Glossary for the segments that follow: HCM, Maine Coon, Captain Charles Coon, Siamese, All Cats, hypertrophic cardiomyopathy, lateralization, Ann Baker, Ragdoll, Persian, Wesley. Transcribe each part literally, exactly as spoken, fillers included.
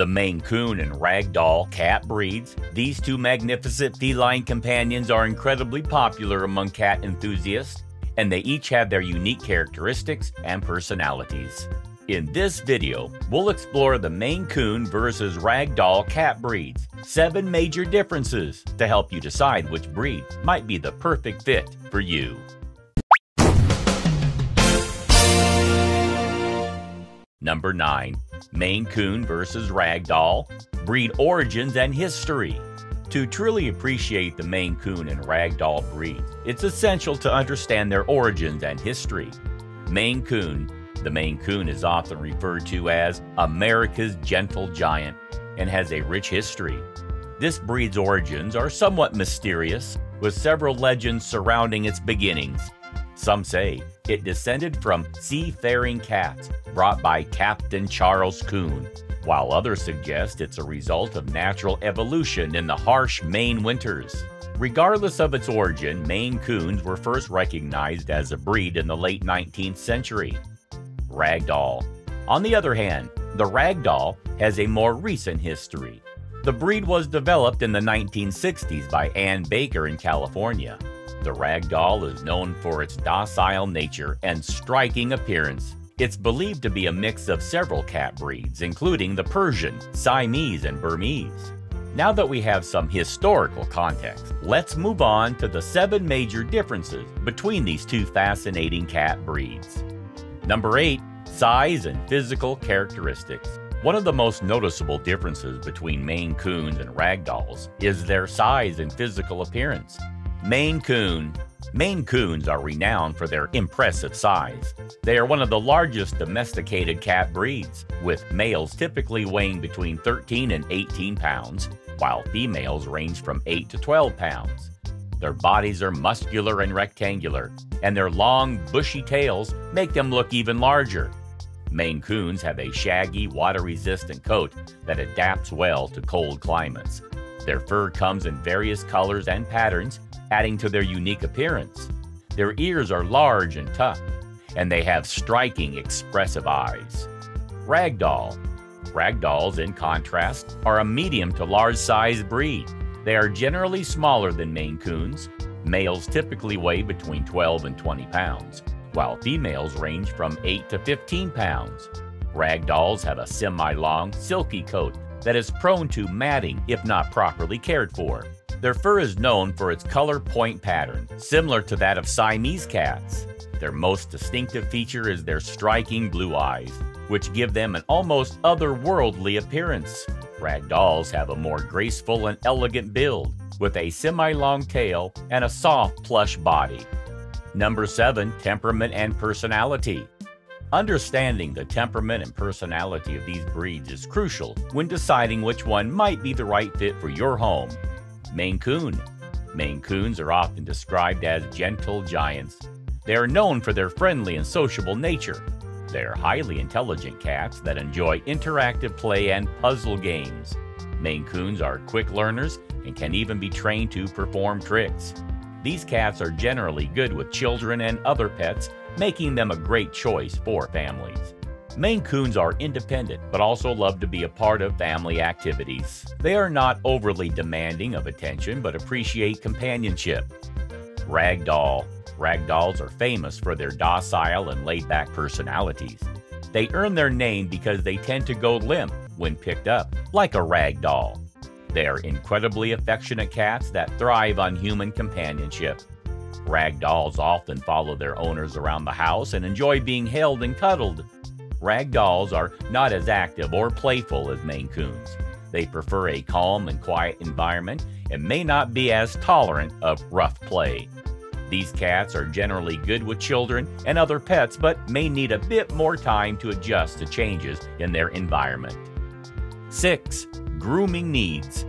The Maine Coon and Ragdoll cat breeds. These two magnificent feline companions are incredibly popular among cat enthusiasts, and they each have their unique characteristics and personalities. In this video, we'll explore the Maine Coon versus Ragdoll cat breeds, seven major differences to help you decide which breed might be the perfect fit for you. Number nine. Maine Coon versus Ragdoll, breed origins and history. To truly appreciate the Maine Coon and Ragdoll breeds, it's essential to understand their origins and history. Maine Coon. The Maine Coon is often referred to as America's gentle giant and has a rich history. This breed's origins are somewhat mysterious, with several legends surrounding its beginnings. Some say it descended from seafaring cats brought by Captain Charles Coon, while others suggest it's a result of natural evolution in the harsh Maine winters. Regardless of its origin, Maine Coons were first recognized as a breed in the late nineteenth century. Ragdoll. On the other hand, the Ragdoll has a more recent history. The breed was developed in the nineteen sixties by Ann Baker in California. The Ragdoll is known for its docile nature and striking appearance. It's believed to be a mix of several cat breeds, including the Persian, Siamese, and Burmese. Now that we have some historical context, let's move on to the seven major differences between these two fascinating cat breeds. Number eight. Size and physical characteristics. One of the most noticeable differences between Maine Coons and Ragdolls is their size and physical appearance. Maine Coon. Maine Coons are renowned for their impressive size. They are one of the largest domesticated cat breeds, with males typically weighing between thirteen and eighteen pounds, while females range from eight to twelve pounds. Their bodies are muscular and rectangular, and their long, bushy tails make them look even larger. Maine Coons have a shaggy, water-resistant coat that adapts well to cold climates. Their fur comes in various colors and patterns, adding to their unique appearance. Their ears are large and tucked, and they have striking, expressive eyes. Ragdoll. Ragdolls, in contrast, are a medium to large-sized breed. They are generally smaller than Maine Coons. Males typically weigh between twelve and twenty pounds, while females range from eight to fifteen pounds. Ragdolls have a semi-long, silky coat that is prone to matting if not properly cared for. Their fur is known for its color point pattern, similar to that of Siamese cats. Their most distinctive feature is their striking blue eyes, which give them an almost otherworldly appearance. Ragdolls have a more graceful and elegant build, with a semi-long tail and a soft, plush body. Number seven. Temperament and personality. Understanding the temperament and personality of these breeds is crucial when deciding which one might be the right fit for your home. Maine Coon. Maine Coons are often described as gentle giants. They are known for their friendly and sociable nature. They are highly intelligent cats that enjoy interactive play and puzzle games. Maine Coons are quick learners and can even be trained to perform tricks. These cats are generally good with children and other pets, making them a great choice for families. Maine Coons are independent but also love to be a part of family activities. They are not overly demanding of attention but appreciate companionship. Ragdoll. Ragdolls are famous for their docile and laid-back personalities. They earn their name because they tend to go limp when picked up, like a ragdoll. They are incredibly affectionate cats that thrive on human companionship. Ragdolls often follow their owners around the house and enjoy being held and cuddled. Ragdolls are not as active or playful as Maine Coons. They prefer a calm and quiet environment and may not be as tolerant of rough play. These cats are generally good with children and other pets, but may need a bit more time to adjust to changes in their environment. Six. Grooming needs.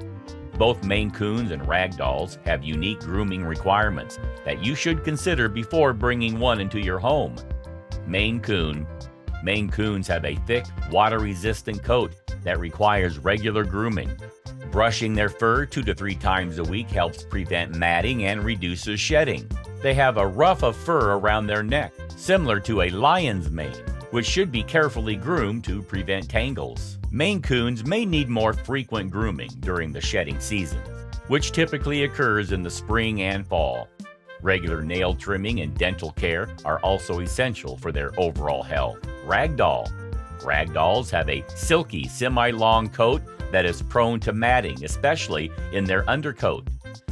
Both Maine Coons and Ragdolls have unique grooming requirements that you should consider before bringing one into your home. Maine Coon. Maine Coons have a thick, water-resistant coat that requires regular grooming. Brushing their fur two to three times a week helps prevent matting and reduces shedding. They have a ruff of fur around their neck, similar to a lion's mane, which should be carefully groomed to prevent tangles. Maine Coons may need more frequent grooming during the shedding season, which typically occurs in the spring and fall. Regular nail trimming and dental care are also essential for their overall health. Ragdoll. Ragdolls have a silky, semi-long coat that is prone to matting, especially in their undercoat.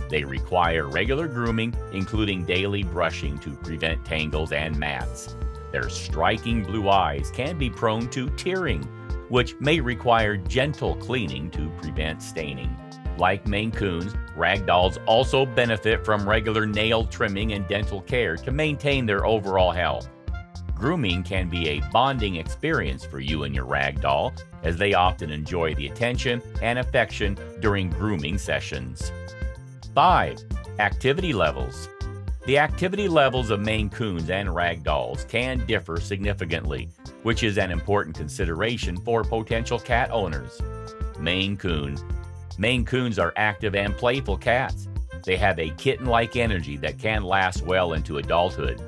They require regular grooming, including daily brushing, to prevent tangles and mats. Their striking blue eyes can be prone to tearing, which may require gentle cleaning to prevent staining. Like Maine Coons, Ragdolls also benefit from regular nail trimming and dental care to maintain their overall health. Grooming can be a bonding experience for you and your Ragdoll, as they often enjoy the attention and affection during grooming sessions. five. Activity levels. The activity levels of Maine Coons and Ragdolls can differ significantly, which is an important consideration for potential cat owners. Maine Coon. Maine Coons are active and playful cats. They have a kitten-like energy that can last well into adulthood.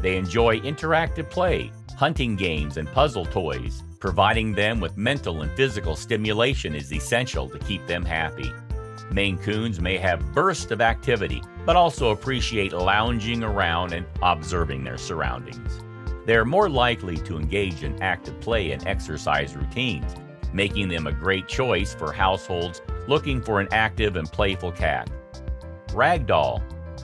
They enjoy interactive play, hunting games, and puzzle toys. Providing them with mental and physical stimulation is essential to keep them happy. Maine Coons may have bursts of activity, but also appreciate lounging around and observing their surroundings. They are more likely to engage in active play and exercise routines, making them a great choice for households looking for an active and playful cat. Ragdoll.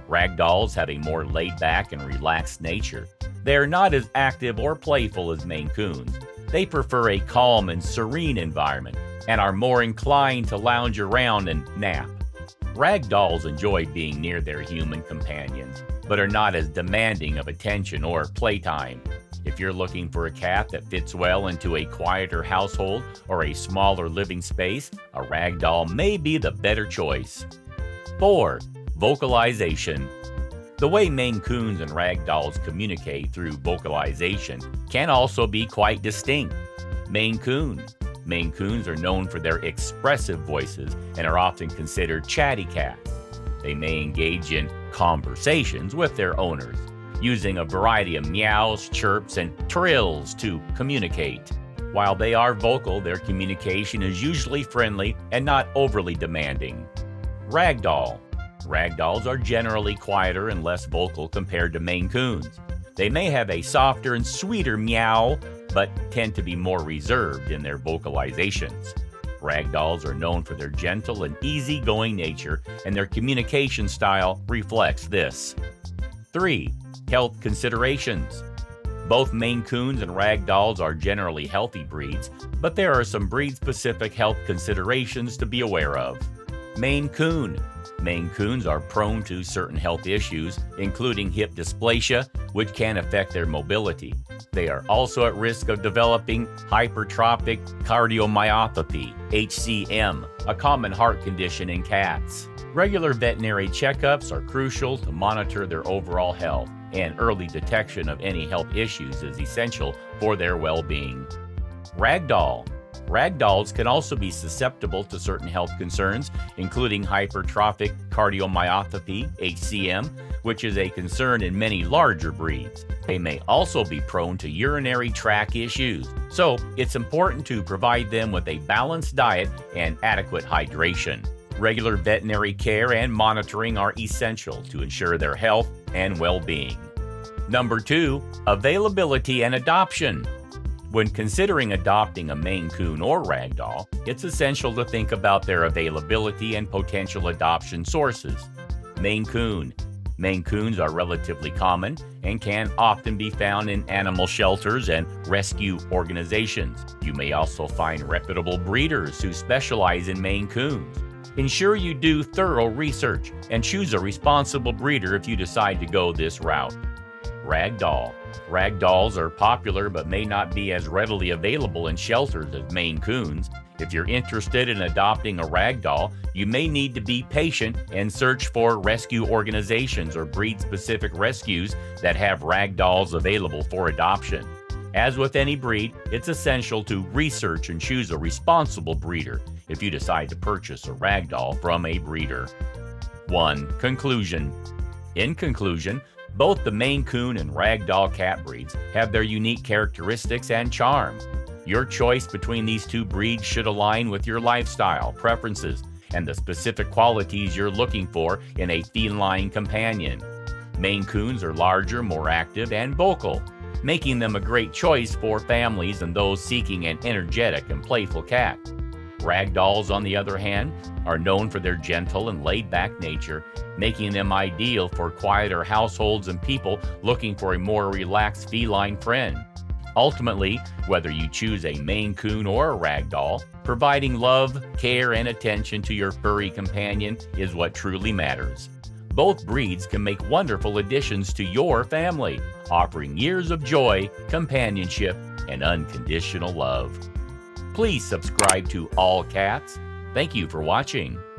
Ragdolls have a more laid-back and relaxed nature. They are not as active or playful as Maine Coons. They prefer a calm and serene environment, and are more inclined to lounge around and nap. Ragdolls enjoy being near their human companions, but are not as demanding of attention or playtime. If you're looking for a cat that fits well into a quieter household or a smaller living space, a Ragdoll may be the better choice. four. Vocalization. The way Maine Coons and Ragdolls communicate through vocalization can also be quite distinct. Maine Coon. Maine Coons are known for their expressive voices and are often considered chatty cats. They may engage in conversations with their owners, using a variety of meows, chirps, and trills to communicate. While they are vocal, their communication is usually friendly and not overly demanding. Ragdoll. Ragdolls are generally quieter and less vocal compared to Maine Coons. They may have a softer and sweeter meow, but tend to be more reserved in their vocalizations. Ragdolls are known for their gentle and easygoing nature, and their communication style reflects this. three. Health considerations. Both Maine Coons and Ragdolls are generally healthy breeds, but there are some breed-specific health considerations to be aware of. Maine Coon. Maine Coons are prone to certain health issues, including hip dysplasia, which can affect their mobility. They are also at risk of developing hypertrophic cardiomyopathy, H C M, a common heart condition in cats. Regular veterinary checkups are crucial to monitor their overall health, and early detection of any health issues is essential for their well-being. Ragdoll. Ragdolls can also be susceptible to certain health concerns, including hypertrophic cardiomyopathy, H C M, which is a concern in many larger breeds. They may also be prone to urinary tract issues, so it's important to provide them with a balanced diet and adequate hydration. Regular veterinary care and monitoring are essential to ensure their health and well-being. Number two, availability and adoption. When considering adopting a Maine Coon or Ragdoll, it's essential to think about their availability and potential adoption sources. Maine Coon. Maine Coons are relatively common and can often be found in animal shelters and rescue organizations. You may also find reputable breeders who specialize in Maine Coons. Ensure you do thorough research and choose a responsible breeder if you decide to go this route. Ragdoll. Ragdolls are popular but may not be as readily available in shelters as Maine Coons. If you're interested in adopting a Ragdoll, you may need to be patient and search for rescue organizations or breed-specific rescues that have Ragdolls available for adoption. As with any breed, it's essential to research and choose a responsible breeder if you decide to purchase a Ragdoll from a breeder. one. Conclusion. In conclusion, Both the Maine Coon and Ragdoll cat breeds have their unique characteristics and charm. Your choice between these two breeds should align with your lifestyle, preferences, and the specific qualities you're looking for in a feline companion. Maine Coons are larger, more active, and vocal, making them a great choice for families and those seeking an energetic and playful cat. Ragdolls, on the other hand, are known for their gentle and laid-back nature, making them ideal for quieter households and people looking for a more relaxed feline friend. Ultimately, whether you choose a Maine Coon or a Ragdoll, providing love, care, and attention to your furry companion is what truly matters. Both breeds can make wonderful additions to your family, offering years of joy, companionship, and unconditional love. Please subscribe to All Cats. Thank you for watching.